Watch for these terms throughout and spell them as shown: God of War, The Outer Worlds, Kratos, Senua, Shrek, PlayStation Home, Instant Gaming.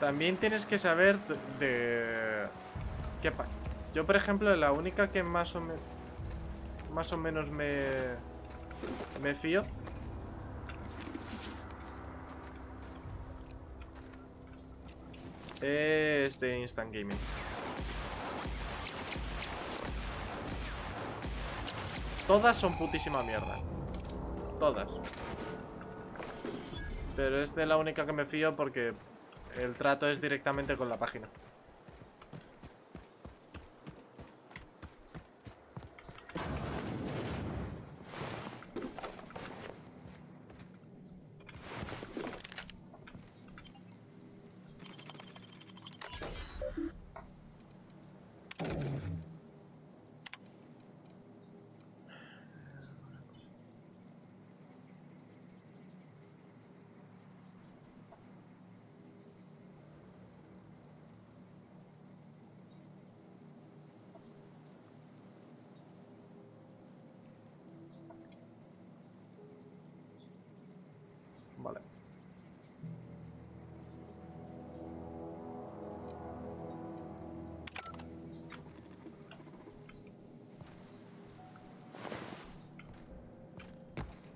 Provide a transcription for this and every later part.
También tienes que saber de... ¿Qué pasa? Yo, por ejemplo, la única que más o menos me fío... es de Instant Gaming. Todas son putísima mierda. Todas. Pero es de la única que me fío porque el trato es directamente con la página.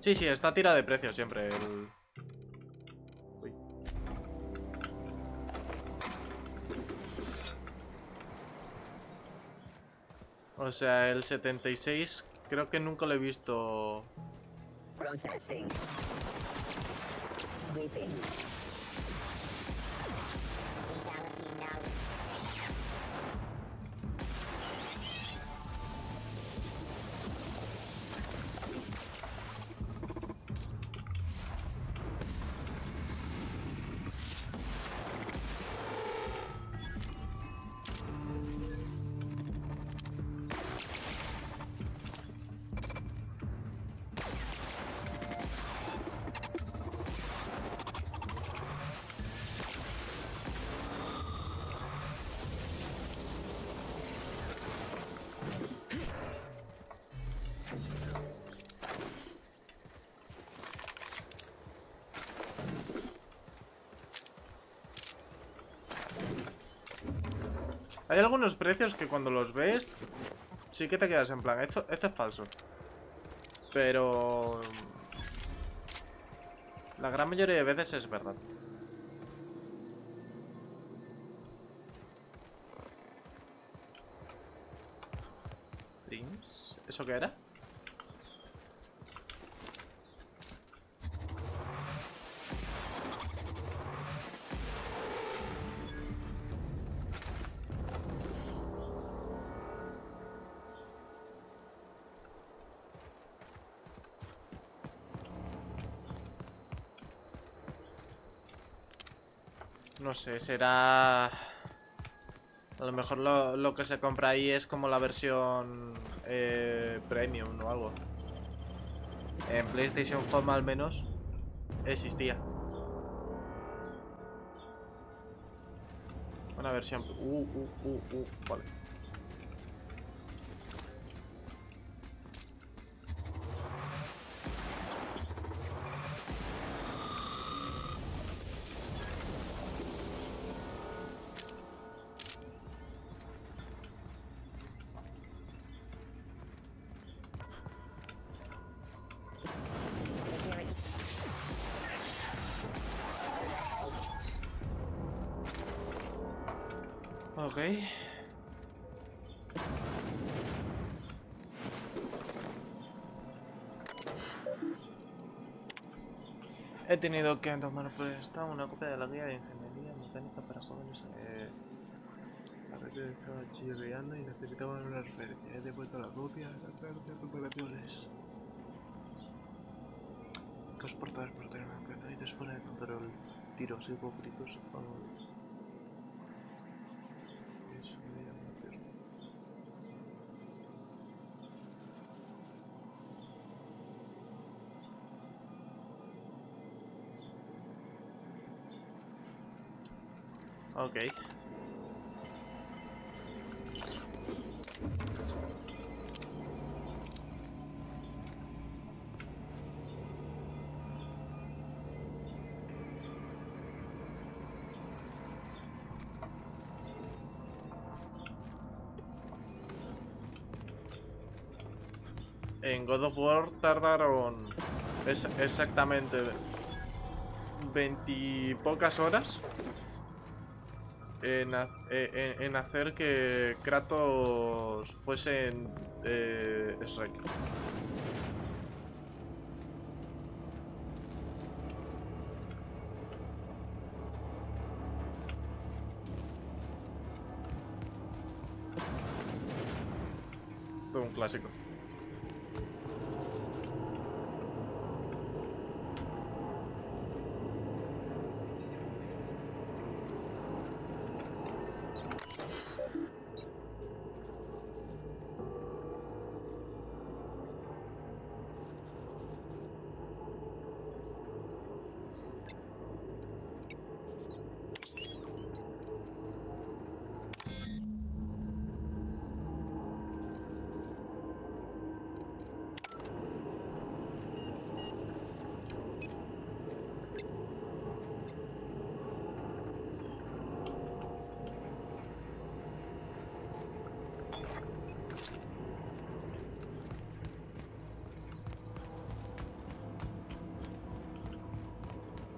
Sí, está tira de precio siempre el... Uy. O sea, el 76 creo que nunca lo he visto. Processing. Sweeping. Hay algunos precios que cuando los ves sí que te quedas en plan, esto es falso. Pero... la gran mayoría de veces es verdad. ¿Dreams? ¿Eso qué era? No sé, será... A lo mejor lo que se compra ahí es como la versión premium o algo. En PlayStation Home al menos existía. Una versión... Vale. Okay. He tenido que tomar prestado una copia de la guía de ingeniería mecánica para jóvenes. A veces estaba chirriando y necesitaban una referencia. He devuelto la copia de las artes operaciones. Dos portadores por tener una cazadita fuera de control. Tiros y gritos. Ok. en God of War tardaron exactamente 20 y pocas horas en hacer que Kratos fuese en Shrek. Todo un clásico.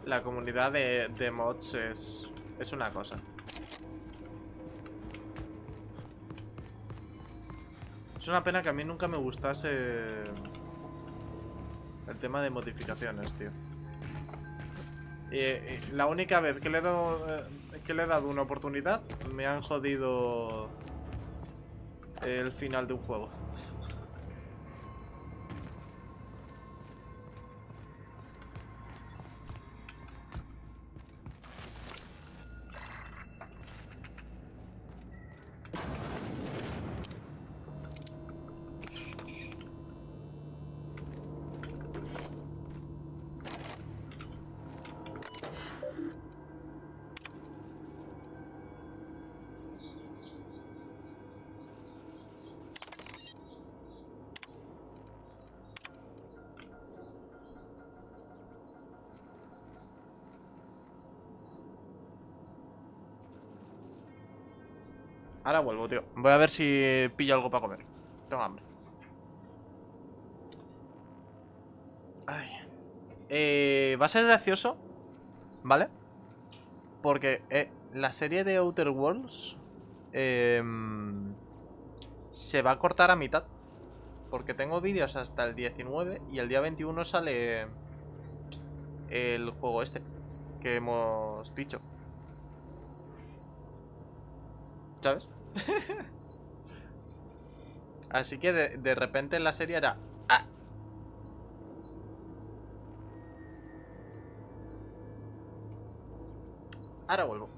La comunidad de mods es una cosa. Es una pena que a mí nunca me gustase el tema de modificaciones, tío. Y la única vez que le he dado una oportunidad, me han jodido el final de un juego. Ahora vuelvo, tío. Voy a ver si pillo algo para comer. Tengo hambre. Ay. Va a ser gracioso, ¿vale? Porque la serie de Outer Worlds se va a cortar a mitad. Porque tengo vídeos hasta el 19 y el día 21 sale el juego este que hemos dicho, ¿sabes? Así que de repente en la serie era... ¡Ah! Ahora vuelvo.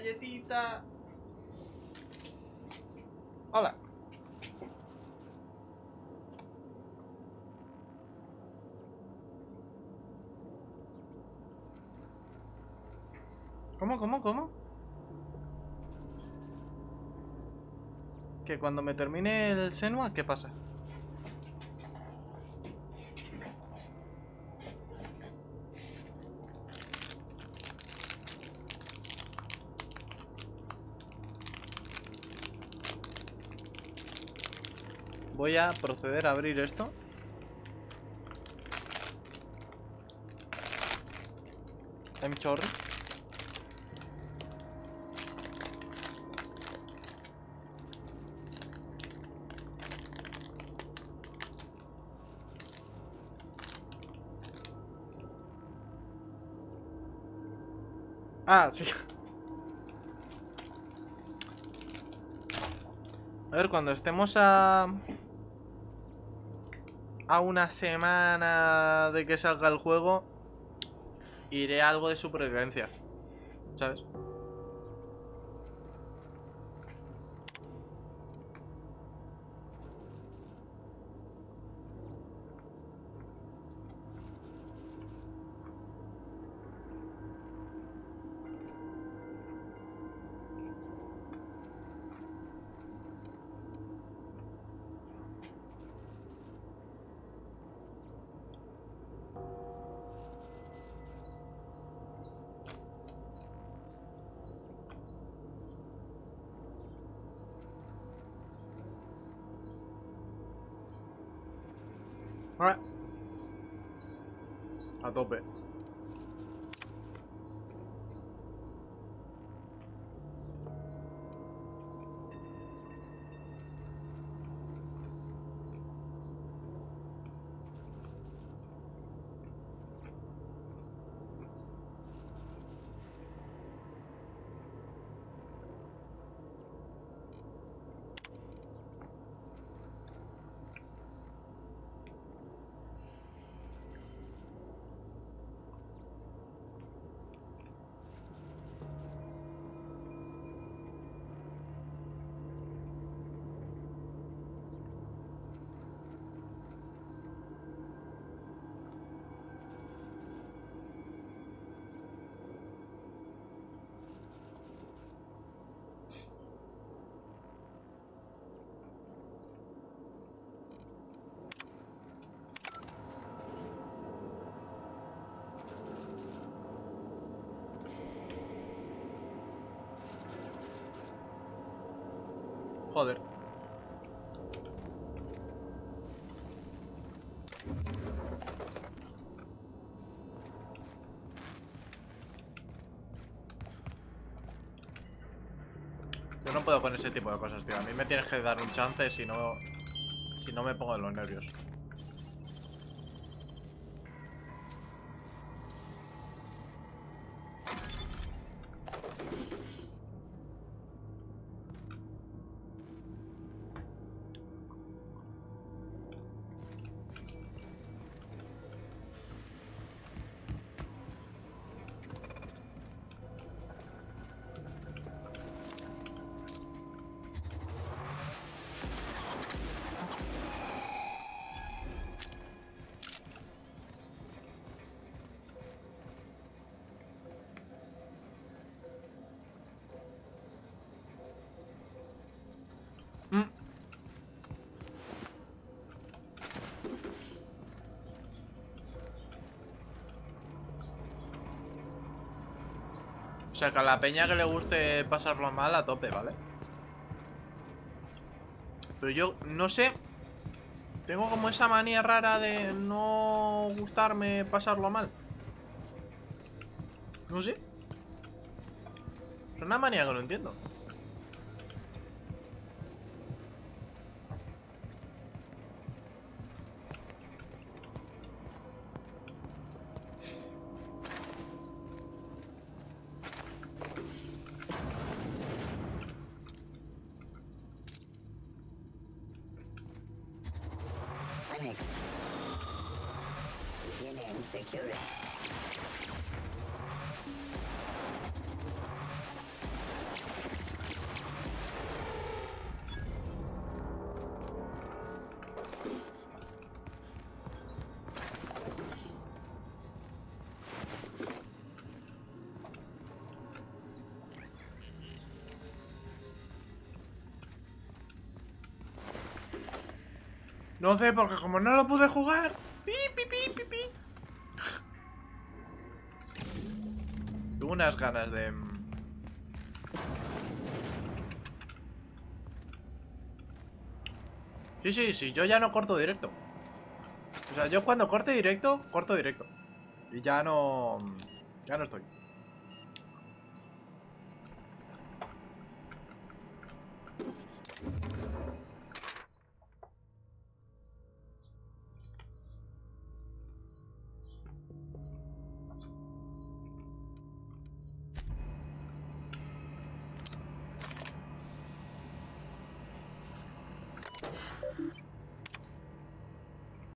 galletita. Hola. ¿Cómo? Que cuando me termine el Senua, ¿qué pasa? Voy a proceder a abrir esto. I'm sorry. Ah, sí. A ver, cuando estemos a una semana de que salga el juego, iré a algo de supervivencia, ¿sabes? A tope. Joder. Yo no puedo con ese tipo de cosas, tío. A mí me tienes que dar un chance, si no me pongo de los nervios. O sea, que a la peña que le guste pasarlo mal, a tope, ¿vale? Pero yo, no sé, tengo como esa manía rara de no gustarme pasarlo mal. No sé. Es una manía que no entiendo. No sé, porque como no lo pude jugar. Pi, pi, pi, pi, pi. Tengo unas ganas de... Sí, sí, sí, yo ya no corto directo. O sea, yo cuando corte directo, corto directo. Y ya no... ya no estoy.